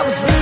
I was leaving.